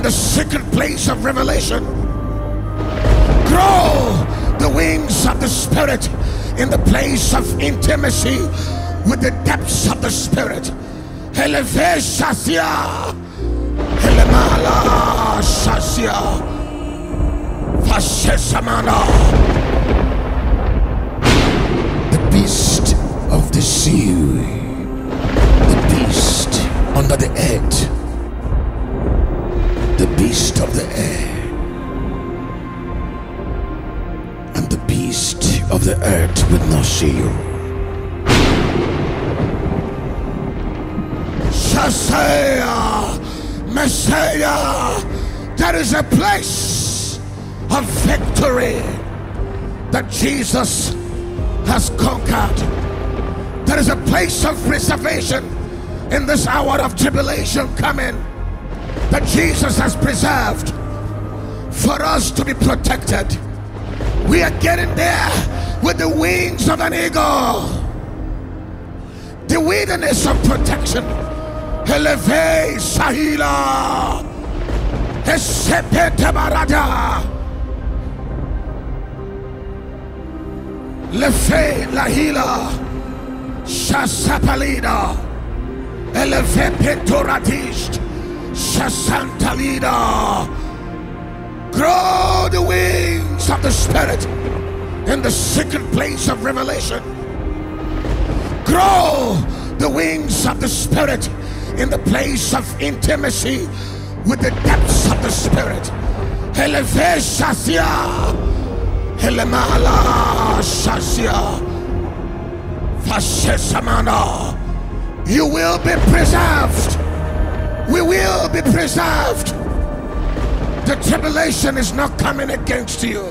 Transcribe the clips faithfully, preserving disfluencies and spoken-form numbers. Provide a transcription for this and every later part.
in the secret place of revelation. Grow the wings of the Spirit in the place of intimacy with the depths of the Spirit. Eleve Sahila, Elemala Sahila, Fashesamana. The beast of the sea, the beast under the earth, the beast of the air, and the beast of the earth will not see you. Shasaya, Messiah, there is a place of victory that Jesus has conquered. There is a place of preservation in this hour of tribulation coming, that Jesus has preserved for us to be protected. We are getting there with the wings of an eagle. The wilderness of protection. Eleve Sahila. Lefe Lahila. Shasapalida. Eleve Petoratist. Shasapalida. Grow the wings of the Spirit in the secret place of revelation. Grow the wings of the Spirit in the place of intimacy with the depths of the Spirit. Eleve Sahila, Elemala Sahila, Fashesamana. You will be preserved. We will be preserved. The tribulation is not coming against you.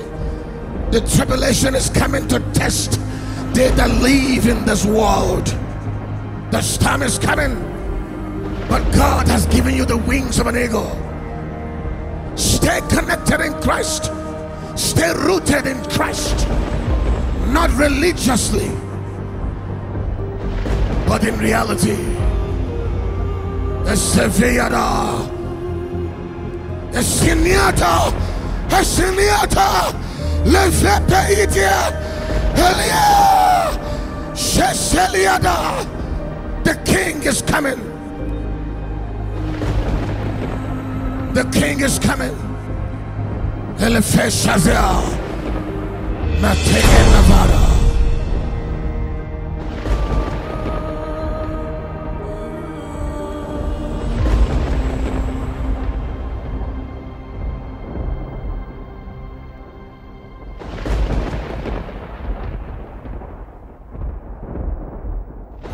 The tribulation is coming to test they that live in this world. The storm is coming, but God has given you the wings of an eagle. Stay connected in Christ. Stay rooted in Christ. Not religiously, but in reality. The Seviata, the Siniata, the Siniata, Leveta Idia, Elia, Sheseliada. The King is coming. The King is coming. Elefe Shazia, Matei Navara.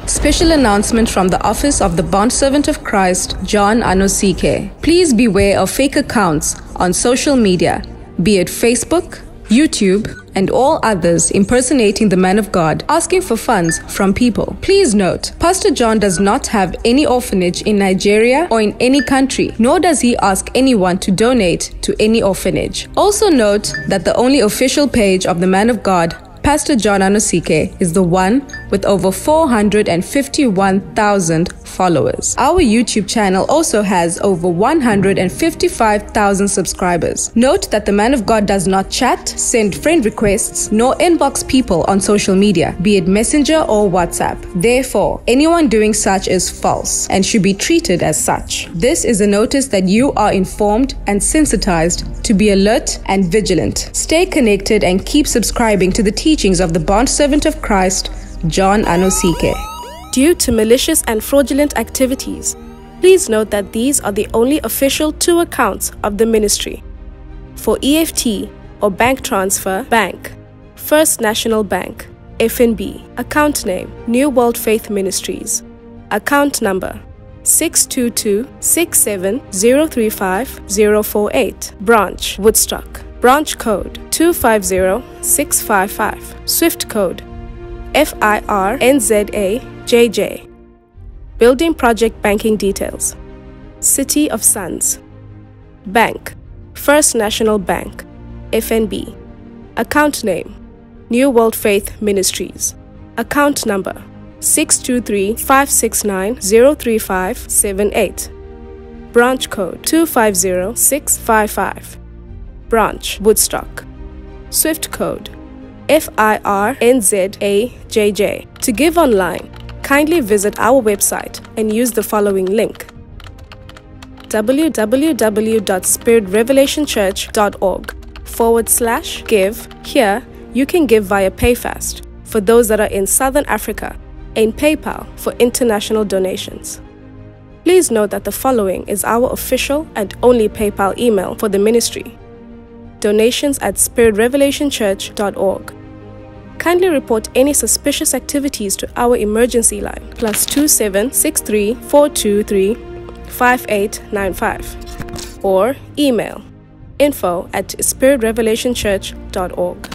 Special announcement from the office of the Bondservant of Christ, John Anosike. Please beware of fake accounts on social media, be it Facebook, YouTube, and all others impersonating the man of God, asking for funds from people. Please note, Pastor John does not have any orphanage in Nigeria or in any country, nor does he ask anyone to donate to any orphanage. Also note that the only official page of the man of God, Pastor John Anosike, is the one with over four hundred fifty-one thousand followers. Our YouTube channel also has over one hundred fifty-five thousand subscribers. Note that the man of God does not chat, send friend requests, nor inbox people on social media, be it Messenger or WhatsApp. Therefore, anyone doing such is false and should be treated as such. This is a notice that you are informed and sensitized to be alert and vigilant. Stay connected and keep subscribing to the teaching teachings of the Bondservant of Christ, John Anosike. Due to malicious and fraudulent activities, please note that these are the only official two accounts of the ministry. For E F T or bank transfer, bank, First National Bank, F N B, account name, New World Faith Ministries, account number six two two, six seven zero three five zero four eight, branch, Woodstock. Branch code two five zero six five five. Swift code F I R N Z A J J. Building project banking details. City of Sons. Bank. First National Bank. F N B. Account name. New World Faith Ministries. Account number six two three, five six nine, zero three five seven eight. Branch code two five zero six five five. Branch Woodstock. Swift code F I R N Z A J J. To give online, kindly visit our website and use the following link: www.spirit revelation church dot org forward slash give. Here, you can give via PayFast for those that are in Southern Africa and PayPal for international donations. Please note that the following is our official and only PayPal email for the ministry: donations at spirit revelation church dot org. Kindly report any suspicious activities to our emergency line, plus two seven six three four two three five eight nine five, or email info at spirit revelation church dot org.